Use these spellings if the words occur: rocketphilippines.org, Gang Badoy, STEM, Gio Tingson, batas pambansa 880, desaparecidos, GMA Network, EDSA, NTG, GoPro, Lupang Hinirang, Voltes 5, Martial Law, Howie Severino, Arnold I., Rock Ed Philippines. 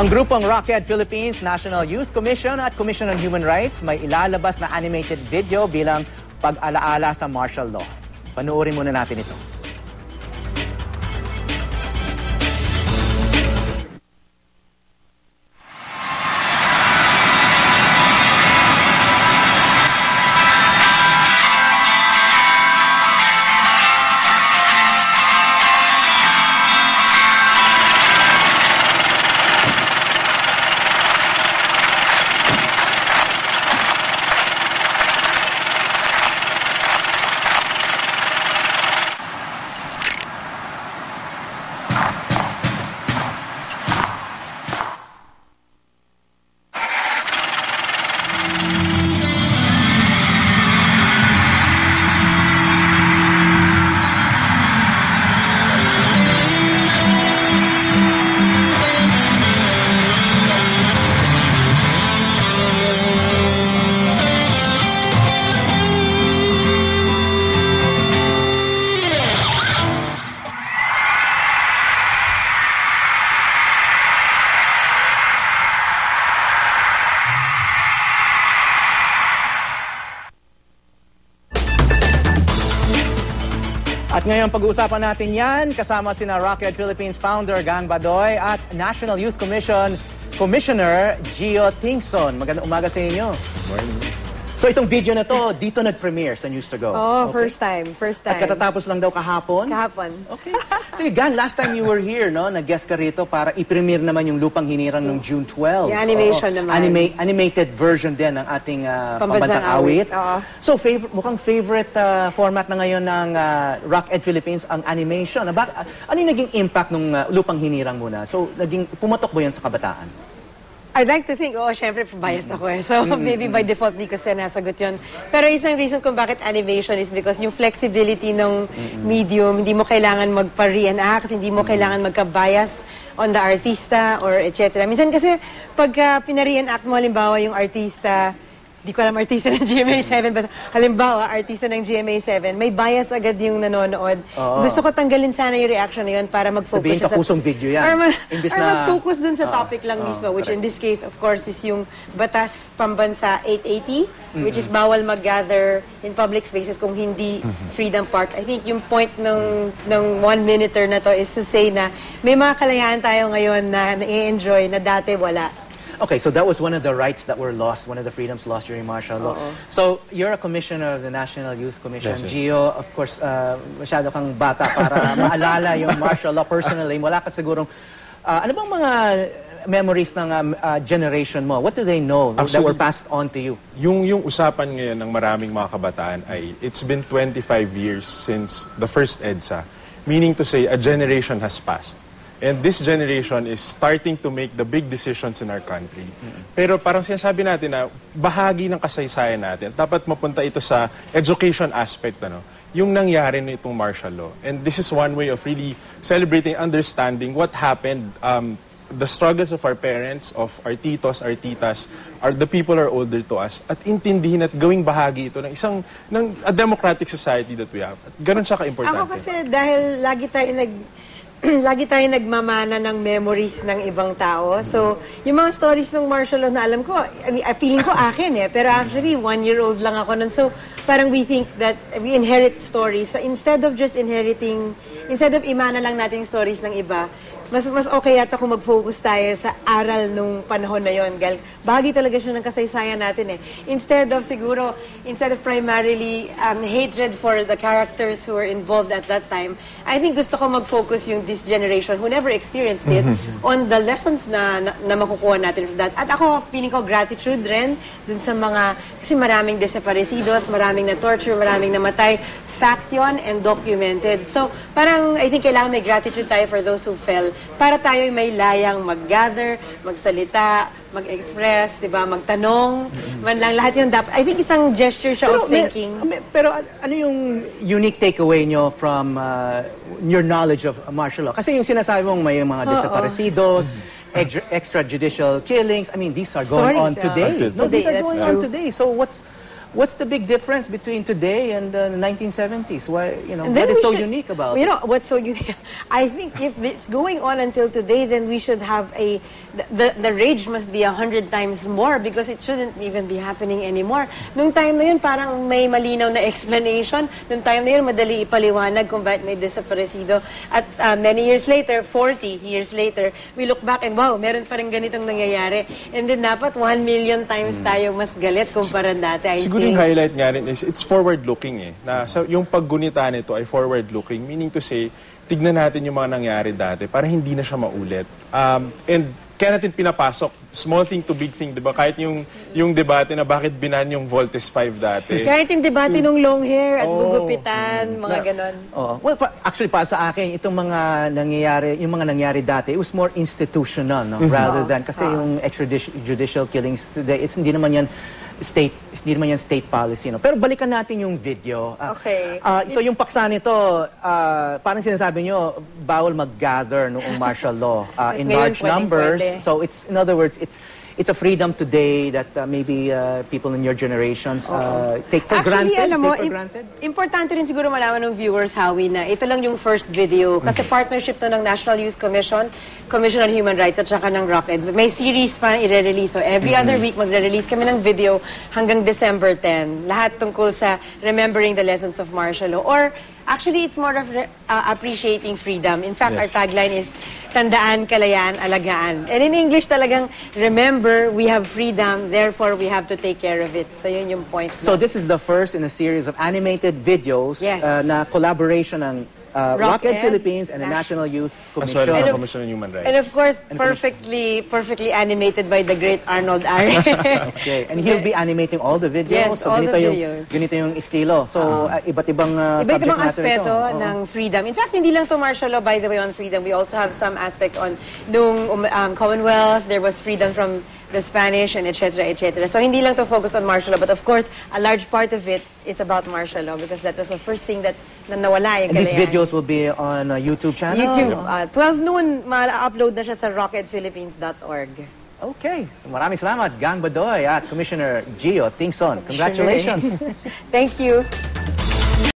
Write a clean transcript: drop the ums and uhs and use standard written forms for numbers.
Ang grupong Rock Ed Philippines, National Youth Commission at Commission on Human Rights may ilalabas na animated video bilang pag-alaala sa martial law. Panuorin muna natin ito. At ngayon, pag-uusapan natin yan kasama sina Rock Ed Philippines founder Gang Badoy at National Youth Commission Commissioner Gio Tingson. Magandang umaga sa inyo. Morning. So itong video na to, dito nag-premiere sa News to Go. Oh, okay. First time. At katatapos lang daw kahapon? Kahapon. Okay. Sige, Gan, last time you were here, no? Nag-guest ka rito para i-premiere naman yung Lupang Hinirang noong June 12. Yung animation naman. Animated version din ng ating pambansang awit. So mukhang favorite format na ngayon ng Rock Ed Philippines ang animation. Ano yung naging impact nung Lupang Hinirang muna? So pumatok ba yun sa kabataan? I'd like to think, syempre, biased ako eh. So, maybe by default, di ko siya nasagot yun. Pero isang reason kung bakit animation is because yung flexibility ng medium, hindi mo kailangan magpa-reenact, hindi mo kailangan magka-bias on the artista, or etc. Minsan kasi, pag pinare-enact mo, halimbawa, yung artista, di ko alam artista ng GMA7, but halimbawa, artista ng GMA7, may bias agad yung nanonood. Gusto ko tanggalin sana yung reaction na yun para mag-focus. Sabihin ka pusong video yan. Or mag-focus dun sa topic lang mismo, which correct. In this case, of course, is yung batas pambansa 880, which is bawal mag-gather in public spaces kung hindi Freedom Park. I think yung point ng one-minuter na to is to say na may mga kalayaan tayo ngayon na na-enjoy na dati wala. Okay, so that was one of the rights that were lost, one of the freedoms lost during martial law. So you're a commissioner of the National Youth Commission. Yes, Gio, of course, masyado kang bata para maalala yung martial law personally. Wala ka sigurong, ano bang mga memories ng generation mo? What do they know that were passed on to you? Yung usapan ngayon ng maraming mga kabataan ay, it's been 25 years since the first EDSA. Meaning to say, a generation has passed. And this generation is starting to make the big decisions in our country. Pero parang sinasabi natin na bahagi ng kasaysayan natin. Dapat mapunta ito sa education aspect, ano? Yung nangyari na itong martial law. And this is one way of really celebrating, understanding what happened, the struggles of our parents, of our titos, our titas, the people who are older to us, at intindihin at gawing bahagi ito ng isang, a democratic society that we have. At ganun siya ka-importante. Ako kasi dahil lagi tayo nagmamana ng memories ng ibang tao. So, yung mga stories ng martial law na alam ko, I mean, feeling ko akin eh. Pero actually, 1-year-old lang ako nun. So, parang we think that we inherit stories. So, instead of just inheriting, instead of imana lang natin stories ng iba, mas okay yata kung mag-focus tayo sa aral nung panahon na yon. Bahagi talaga siya ng kasaysayan natin eh. Instead of primarily hatred for the characters who were involved at that time, I think gusto ko mag-focus yung this generation who never experienced it on the lessons na makukuha natin from that. At ako, feeling ko gratitude rin dun sa mga, kasi maraming desaparecidos, maraming na-torture, maraming namatay. Fact yon and documented. So, parang I think kailangan may gratitude tayo for those who fell para tayo may layang mag-gather, magsalita, mag-express, diba, magtanong, man lang lahat yun dapat. I think isang gesture siya of thinking. Pero ano yung unique takeaway nyo from your knowledge of martial law? Kasi yung sinasabi mong may mga desaparecidos, extrajudicial killings, I mean, these are going on today. No, these are going on today. So, What's the big difference between today and the 1970s? Why, you know, what is so unique about it? You know, what's so unique? I think if it's going on until today, then we should have a... The rage must be 100 times more because it shouldn't even be happening anymore. Nung time na yun, parang may malinaw na explanation. Nung time na yun, madali ipaliwanag kung bakit may desaparecido. At many years later, 40 years later, we look back and, wow, meron pa rin ganitong nangyayari. And then dapat 1,000,000 times tayo mas galit kumpara dati. Siguro yung highlight nga rin is it's forward-looking eh. Na, so, yung paggunita nito ay forward-looking, meaning to say, tignan natin yung mga nangyari dati para hindi na siya maulit. And kaya natin pinapasok, small thing to big thing, diba? Kahit yung debate na bakit binan yung Voltes 5 dati. Kahit yung debate nung long hair at gugupitan, mga ganon. Oh. Well, actually, para sa akin, itong mga nangyayari, yung mga nangyari dati, it was more institutional, no? Rather than, kasi yung extrajudicial killings today, it's hindi naman yan state policy, no? Pero balikan natin yung video. Okay. So yung paksa nito, parang sinasabi nyo, bawal mag-gather noong martial law in large numbers. So it's, in other words, it's a freedom today that maybe people in your generations take for granted. Actually, alam mo, importante rin siguro malaman ng viewers, Howie, na ito lang yung first video. Kasi partnership to ng National Youth Commission, Commission on Human Rights, at saka ng Rock Ed. May series pa i-release. So every other week magre-release kami ng video hanggang December 10. Lahat tungkol sa remembering the lessons of martial law. Or actually, it's more of appreciating freedom. In fact, our tagline is, tandaan, kalayaan, alagaan. And in English talagang, remember, we have freedom, therefore we have to take care of it. So yun yung point. So this is the first in a series of animated videos na collaboration ng Rock Ed Philippines and the National Youth Commission. As well as the Commission on Human Rights. And of course, perfectly animated by the great Arnold I. Okay, and he'll be animating all the videos. Yes, so all the videos. Ganito yung estilo. So, iba't-ibang subject matter ito. Iba't-ibang aspeto ng freedom. In fact, hindi lang to martial law, by the way, on freedom. We also have some aspects on noong Commonwealth, there was freedom from the Spanish, and etc., etc. So hindi lang to focus on martial law, but of course, a large part of it is about martial law because that was the first thing that nawala yung kalayan. And these videos will be on YouTube channel? YouTube. 12 noon, ma-upload na siya sa rocketphilippines.org. Okay. Maraming salamat, Gang Badoy at Commissioner Gio Tingson. Congratulations. Thank you.